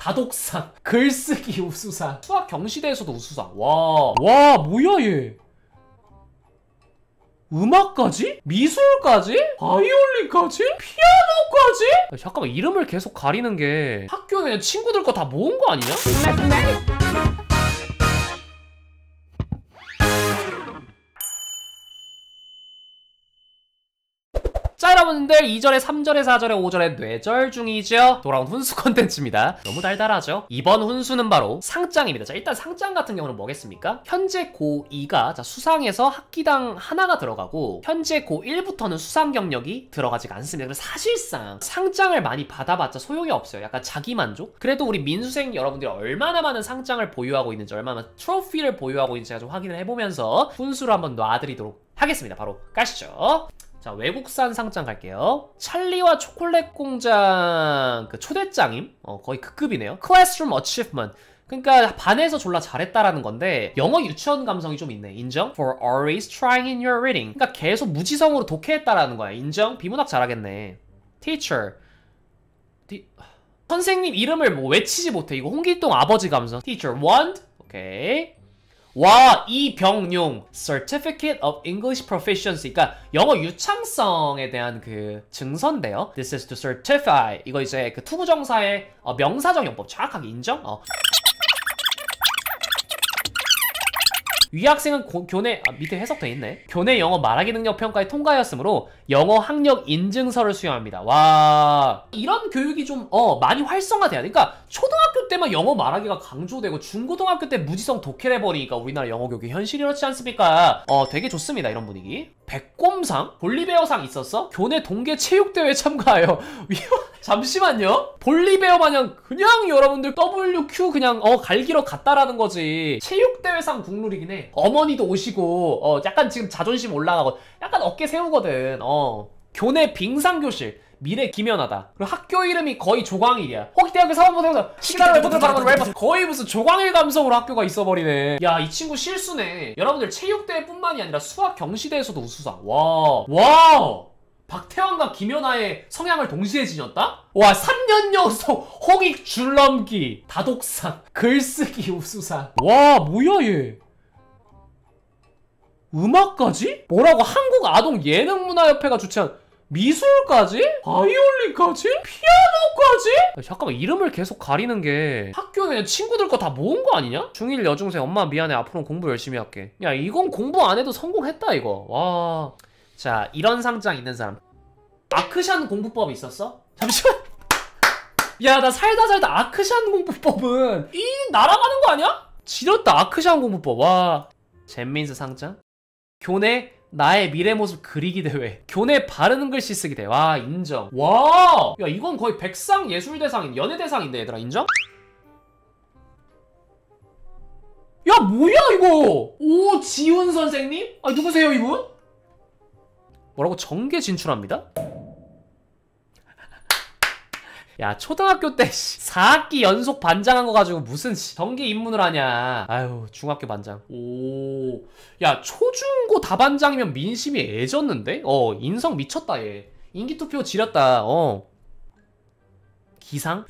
다독상, 글쓰기 우수상, 수학 경시대에서도 우수상. 와 뭐야 얘. 음악까지? 미술까지? 바이올린까지? 피아노까지? 야, 잠깐만, 이름을 계속 가리는 게 학교에 그냥 친구들 거 다 모은 거 아니냐? 자, 여러분들 2절에 3절에 4절에 5절에 뇌절 중이죠? 돌아온 훈수 컨텐츠입니다. 너무 달달하죠? 이번 훈수는 바로 상장입니다. 자, 일단 상장 같은 경우는 뭐겠습니까? 현재 고2가 자, 수상에서 학기당 하나가 들어가고 현재 고1부터는 수상 경력이 들어가지가 않습니다. 그래서 사실상 상장을 많이 받아봤자 소용이 없어요. 약간 자기만족? 그래도 우리 민수생 여러분들이 얼마나 많은 상장을 보유하고 있는지, 얼마나 트로피를 보유하고 있는지 제가 좀 확인을 해보면서 훈수를 한번 놔드리도록 하겠습니다. 바로 가시죠. 자, 외국산 상장 갈게요. 찰리와 초콜릿 공장 그 초대장임? 거의 그 급이네요. Classroom Achievement. 그러니까 반에서 졸라 잘했다라는 건데 영어 유치원 감성이 좀 있네. 인정? For always trying in your reading. 그러니까 계속 무지성으로 독해했다라는 거야. 인정? 비문학 잘하겠네. Teacher. 선생님 이름을 뭐 외치지 못해. 이거 홍길동 아버지 감성. Teacher want. 오케이. 와, 이병용 Certificate of English Proficiency. 그러니까 영어 유창성에 대한 그 증서인데요. This is to certify. 이거 이제 그 투부정사의 명사적 용법 정확하게 인정? 위 학생은 교내 밑에 해석돼 있네. 교내 영어 말하기 능력 평가에 통과하였으므로 영어 학력 인증서를 수여합니다. 와, 이런 교육이 좀 많이 활성화돼야 돼. 그러니까 초등학교 때만 영어 말하기가 강조되고 중고등학교 때 무지성 독해해버리니까 우리나라 영어 교육이 현실이 그렇지 않습니까? 되게 좋습니다, 이런 분위기. 백곰상? 볼리베어상 있었어? 교내 동계 체육대회 참가하여. 잠시만요. 볼리베어 마냥 그냥 여러분들 WQ 그냥 갈기러 갔다라는 거지. 체육대회상 국룰이긴 해. 어머니도 오시고 약간 지금 자존심 올라가고 약간 어깨 세우거든. 교내 빙상교실 미래 기면하다. 그리고 학교 이름이 거의 조광일이야. 호기대학교 사범고등학교 시간을 보는 바람으로 웰퍼. 거의 무슨 조광일 감성으로 학교가 있어버리네. 야, 이 친구 실수네. 여러분들 체육대회뿐만이 아니라 수학 경시대에서도 우수상. 와 박태환과 김연아의 성향을 동시에 지녔다? 와, 3년 연속 홍익 줄넘기, 다독상, 글쓰기 우수상. 와, 뭐야 얘. 음악까지? 뭐라고? 한국아동예능문화협회가 주최한 미술까지? 바이올린까지? 피아노까지? 야, 잠깐만, 이름을 계속 가리는 게 학교에 그냥 친구들 거 다 모은 거 아니냐? 중1 여중생 엄마 미안해, 앞으로는 공부 열심히 할게. 야, 이건 공부 안 해도 성공했다 이거. 와, 자, 이런 상장 있는 사람. 아크샨 공부법이 있었어? 잠시만. 야, 나 살다 아크샨 공부법은 이 날아가는 거 아니야? 지렸다, 아크샨 공부법. 와, 잼민스 상장? 교내 나의 미래 모습 그리기 대회, 교내 바르는 글씨 쓰기 대회. 와, 인정. 와, 야, 이건 거의 백상 예술대상, 연예대상인데 얘들아, 인정? 야, 뭐야 이거. 오지훈 선생님? 아, 누구세요 이분? 뭐라고? 정계 진출합니다? 야, 초등학교 때 4학기 연속 반장한 거 가지고 무슨 정기 입문을 하냐. 아유, 중학교 반장. 오, 야, 초중고 다 반장이면 민심이 애졌는데? 인성 미쳤다 얘. 인기투표 지렸다. 기상?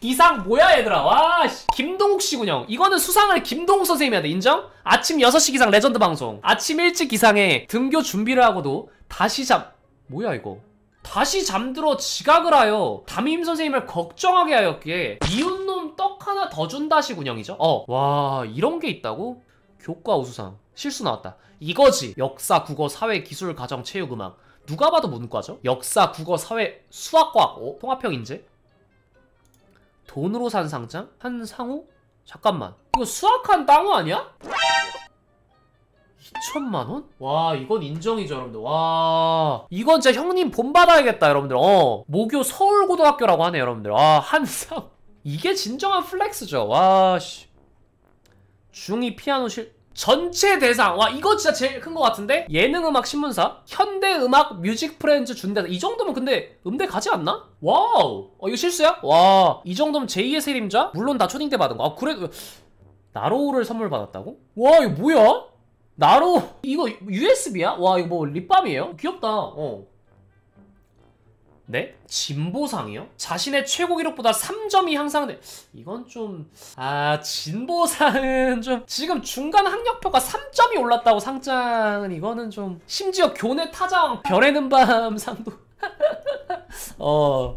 기상 뭐야 얘들아. 와, 김동욱 씨군요. 이거는 수상을 김동욱 선생님이 해야 돼. 인정? 아침 6시 기상 레전드 방송. 아침 일찍 기상에 등교 준비를 하고도 다시 뭐야 이거. 다시 잠들어 지각을 하여 담임 선생님을 걱정하게 하였기에 이웃놈 떡 하나 더 준다시 군형이죠. 와, 이런 게 있다고? 교과 우수상. 실수 나왔다. 이거지. 역사, 국어, 사회, 기술, 가정, 체육, 음악. 누가 봐도 문과죠? 역사, 국어, 사회, 수학과학. 통합형 인재? 돈으로 산 상장? 한상호? 잠깐만, 이거 수학한 땅호 아니야? 2,000만 원? 와, 이건 인정이죠 여러분들. 와, 이건 진짜 형님 본받아야겠다 여러분들. 모교 서울고등학교라고 하네 여러분들. 와, 한상. 이게 진정한 플렉스죠. 와, 씨. 중2 피아노실 전체 대상. 와, 이거 진짜 제일 큰 거 같은데? 예능음악 신문사, 현대음악 뮤직 프렌즈 준대상. 이 정도면 근데 음대 가지 않나? 와우. 이거 실수야? 와, 이 정도면 제2의 세림자? 물론 다 초딩 때 받은 거. 그래, 나로우를 선물 받았다고? 와, 이거 뭐야? 나로, 이거 USB야? 와, 이거 뭐 립밤이에요? 귀엽다. 네? 진보상이요? 자신의 최고 기록보다 3점이 향상돼. 이건 좀... 아... 진보상은 좀... 지금 중간 학력표가 3점이 올랐다고 상장은 이거는 좀... 심지어 교내 타자왕 별의 눈밤 상도... 오...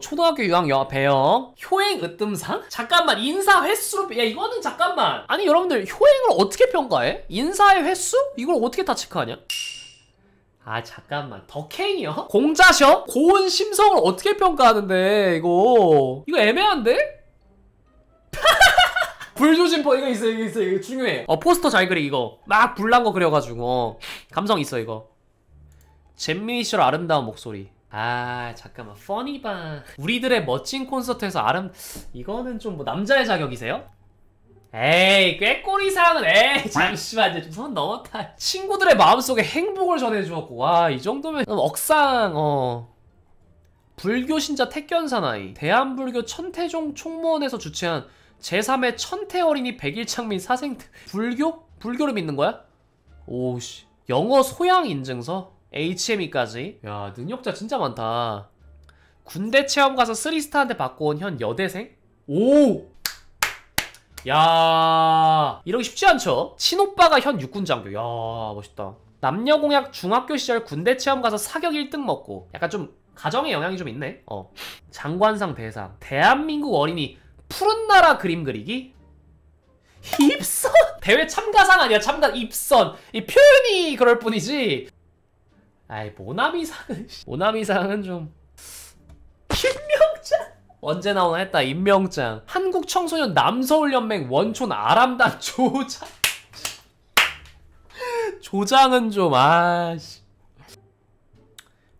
초등학교 유학 영어 배영 효행 으뜸상? 잠깐만, 인사 횟수로... 야, 이거는 잠깐만... 아니 여러분들, 효행을 어떻게 평가해? 인사의 횟수? 이걸 어떻게 다 체크하냐? 아 잠깐만, 덕행이요? 공자셔? 고은 심성을 어떻게 평가하는데? 이거 애매한데? 불조심퍼 이거 있어 이거 중요해. 포스터 잘 그리, 이거 막 불난 거 그려가지고 감성 있어 이거. 잼미니쇼 아름다운 목소리. 아 잠깐만, 퍼니바 우리들의 멋진 콘서트에서 이거는 좀 뭐 남자의 자격이세요? 에이, 꾀꼬리상은 에이 잠시만요, 좀 선 넘었다. 친구들의 마음속에 행복을 전해주었고, 와 이 정도면 억상. 불교신자 택견사나이 대한불교 천태종 총무원에서 주최한 제3회 천태어린이 백일창민 사생대. 불교? 불교를 믿는 거야? 오우씨. 영어 소양인증서 HME까지. 야, 능력자 진짜 많다. 군대 체험 가서 3스타한테 받고 온 현 여대생? 오! 야, 이러기 쉽지 않죠? 친오빠가 현 육군장교. 야, 멋있다. 남녀공약 중학교 시절 군대 체험 가서 사격 1등 먹고. 약간 좀 가정의 영향이 좀 있네. 장관상 대상 대한민국 어린이 푸른나라 그림 그리기? 입선? 대회 참가상 아니야, 참가. 입선, 이 표현이 그럴 뿐이지. 아이, 모나미상은 모나미상은 좀... 필명자? 언제 나오나 했다. 임명장 한국청소년 남서울연맹 원촌 아람단 조장. 조장은 좀... 아씨,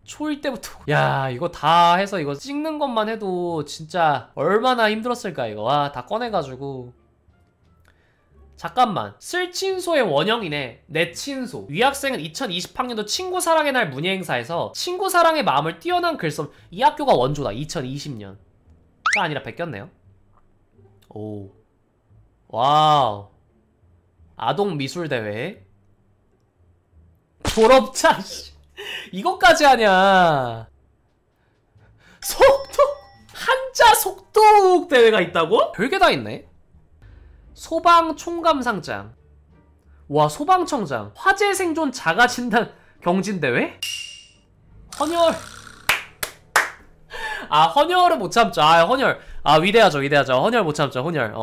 초1 때부터... 야, 이거 다 해서 이거 찍는 것만 해도 진짜 얼마나 힘들었을까 이거. 와, 다 꺼내가지고. 잠깐만, 쓸친소의 원형이네. 내 친소. 위학생은 2020학년도 친구사랑의 날 문예행사에서 친구사랑의 마음을 뛰어난 글쓰. 이 학교가 원조다. 2020년 가 아니라 베꼈네요. 오, 와우. 아동미술대회 졸업자. 이것까지 하냐. 속독, 한자 속독 대회가 있다고? 별게 다 있네. 소방총감상장. 와, 소방청장. 화재생존 자가진단 경진대회? 헌혈. 아, 헌혈은 못 참죠. 아, 헌혈. 아, 위대하죠, 위대하죠. 헌혈 못 참죠, 헌혈.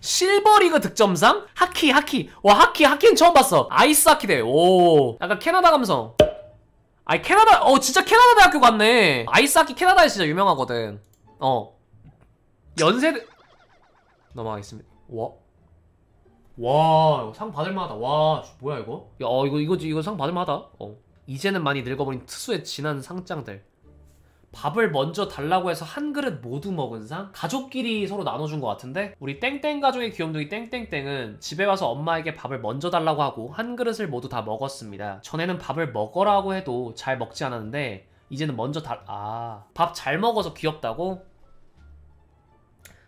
실버리그 득점상? 하키, 하키. 와, 하키, 하키는 처음 봤어. 아이스 하키 대회. 오, 약간 캐나다 감성. 아니, 캐나다, 진짜 캐나다 대학교 갔네. 아이스 하키 캐나다에 진짜 유명하거든. 연세대. 넘어가겠습니다. 와. 와, 상 받을만하다. 와, 뭐야, 이거? 야, 이거 상 받을만하다. 이제는 많이 늙어버린 특수의 지난 상장들. 밥을 먼저 달라고 해서 한 그릇 모두 먹은 상? 가족끼리 서로 나눠준 것 같은데? 우리 땡땡 가족의 귀염둥이 땡땡땡은 집에 와서 엄마에게 밥을 먼저 달라고 하고 한 그릇을 모두 다 먹었습니다. 전에는 밥을 먹으라고 해도 잘 먹지 않았는데 이제는 먼저 밥 잘 먹어서 귀엽다고?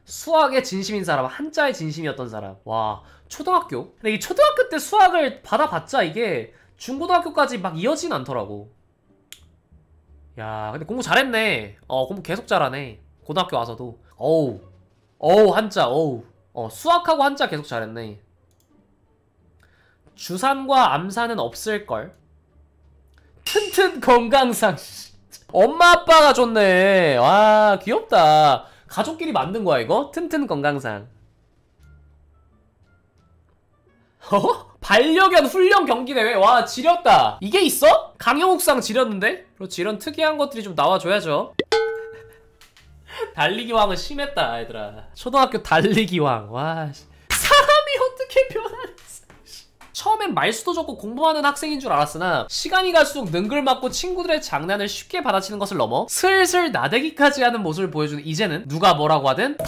수학에 진심인 사람, 한자에 진심이었던 사람. 와, 초등학교? 근데 이 초등학교 때 수학을 받아봤자 이게 중고등학교까지 막 이어진 않더라고. 야, 근데 공부 잘했네. 공부 계속 잘하네. 고등학교 와서도. 어우, 한자, 어우. 수학하고 한자 계속 잘했네. 주산과 암산은 없을걸. 튼튼 건강상. 엄마 아빠가 줬네. 와, 귀엽다. 가족끼리 만든 거야, 이거? 튼튼 건강상. 반려견 훈련 경기대회. 와, 지렸다. 이게 있어? 강형욱상 지렸는데? 그렇지, 이런 특이한 것들이 좀 나와줘야죠. 달리기왕은 심했다, 얘들아. 초등학교 달리기왕. 와, 사람이 어떻게 변하는지. 처음엔 말수도 적고 공부하는 학생인 줄 알았으나 시간이 갈수록 능글맞고 친구들의 장난을 쉽게 받아치는 것을 넘어 슬슬 나대기까지 하는 모습을 보여주는 이제는 누가 뭐라고 하든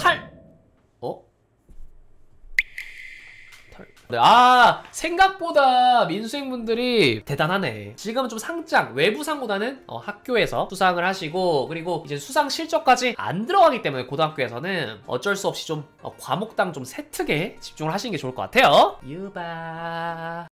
아, 생각보다 민수행분들이 대단하네. 지금은 좀 상장, 외부상보다는 학교에서 수상을 하시고, 그리고 이제 수상 실적까지 안 들어가기 때문에 고등학교에서는 어쩔 수 없이 좀 과목당 좀 세트게 집중을 하시는 게 좋을 것 같아요. 유바.